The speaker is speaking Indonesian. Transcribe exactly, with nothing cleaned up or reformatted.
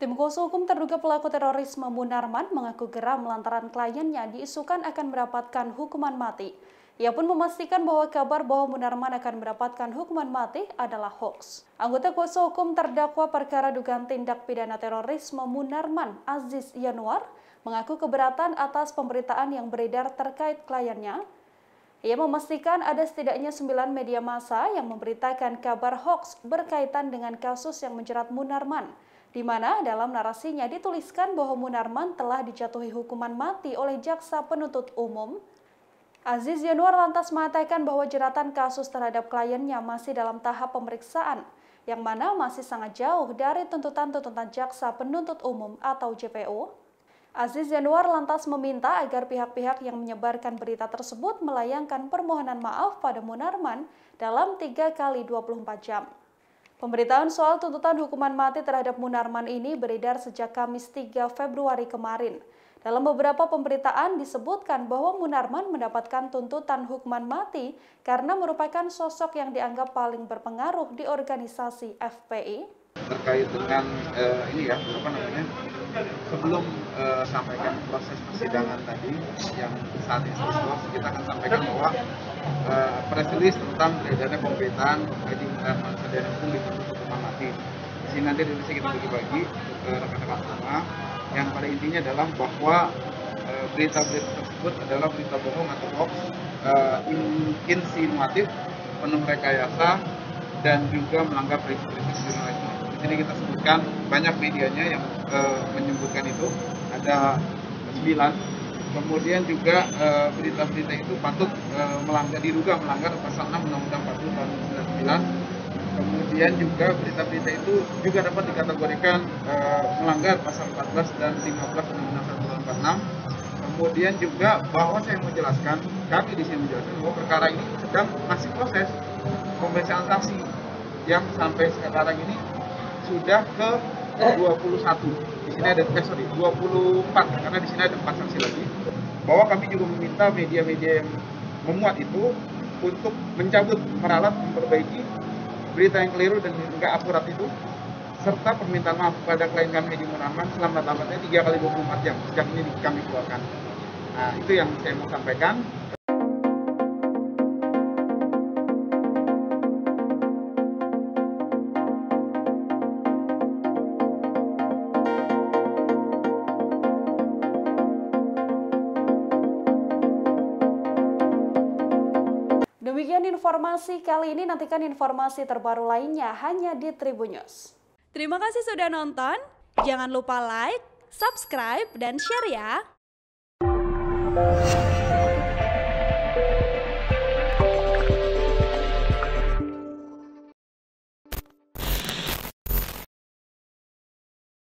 Tim kuasa hukum terduga pelaku terorisme Munarman mengaku geram lantaran kliennya diisukan akan mendapatkan hukuman mati. Ia pun memastikan bahwa kabar bahwa Munarman akan mendapatkan hukuman mati adalah hoax. Anggota kuasa hukum terdakwa perkara dugaan tindak pidana terorisme Munarman, Aziz Yanuar, mengaku keberatan atas pemberitaan yang beredar terkait kliennya. Ia memastikan ada setidaknya sembilan media massa yang memberitakan kabar hoax berkaitan dengan kasus yang menjerat Munarman, di mana dalam narasinya dituliskan bahwa Munarman telah dijatuhi hukuman mati oleh jaksa penuntut umum. Aziz Yanuar lantas mengatakan bahwa jeratan kasus terhadap kliennya masih dalam tahap pemeriksaan, yang mana masih sangat jauh dari tuntutan-tuntutan jaksa penuntut umum atau J P U. Aziz Yanuar lantas meminta agar pihak-pihak yang menyebarkan berita tersebut melayangkan permohonan maaf pada Munarman dalam tiga kali dua puluh empat jam. Pemberitaan soal tuntutan hukuman mati terhadap Munarman ini beredar sejak Kamis tiga Februari kemarin. Dalam beberapa pemberitaan disebutkan bahwa Munarman mendapatkan tuntutan hukuman mati karena merupakan sosok yang dianggap paling berpengaruh di organisasi F P I. Terkait dengan eh, ini ya, apa namanya, sebelum eh, sampaikan proses persidangan tadi yang saat ini selesai, kita akan sampaikan bahwa eh, press release tentang beredarnya pemberitaan mengenai Munarman sedang dihukum hukuman mati. Di sini nanti bisa kita bagi-bagi ke rekan-rekan semua, yang pada intinya adalah bahwa berita-berita eh, tersebut adalah berita bohong atau hoax, eh, insinuatif, penuh rekayasa, dan juga melanggar prinsip-prinsip jurnalisme. Jadi kita sebutkan banyak medianya yang e, menyebutkan itu, ada sembilan. Kemudian juga berita-berita e, itu patut e, melanggar, diduga melanggar pasal enam Undang-Undang empat puluh tahun seribu sembilan ratus sembilan puluh sembilan. Kemudian juga berita-berita itu juga dapat dikategorikan e, melanggar pasal empat belas dan lima belas Undang-Undang seribu sembilan ratus empat puluh enam. Kemudian juga bahwa saya mau jelaskan, kami di sini menjelaskan bahwa perkara ini sedang masih proses pemeriksaan saksi yang sampai sekarang ini sudah ke dua puluh satu. Di sini ada eh, sorry, dua puluh empat, karena di sini ada empat saksi lagi. Bahwa kami juga meminta media-media yang memuat itu untuk mencabut, meralat, memperbaiki berita yang keliru dan enggak akurat itu, serta permintaan maaf kepada klien kami di Munarman selambat-lambatnya tiga kali dua puluh empat jam sejak ini kami keluarkan. Nah, itu yang saya mau sampaikan. Demikian informasi kali ini, nantikan informasi terbaru lainnya hanya di Tribunnews. Terima kasih sudah nonton, jangan lupa like, subscribe, dan share ya!